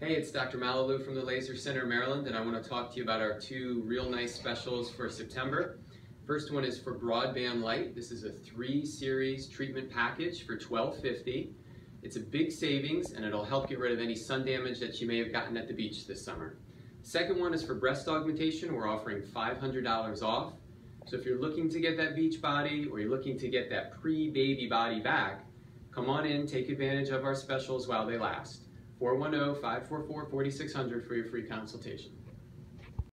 Hey, it's Dr. Mallalieu from the Laser Center of Maryland, and I want to talk to you about our two real nice specials for September. First one is for Broadband Light. This is a 3-series treatment package for $12.50. It's a big savings, and it'll help get rid of any sun damage that you may have gotten at the beach this summer. Second one is for breast augmentation. We're offering $500 off. So if you're looking to get that beach body, or you're looking to get that pre-baby body back, come on in, take advantage of our specials while they last. 410-544-4600 for your free consultation.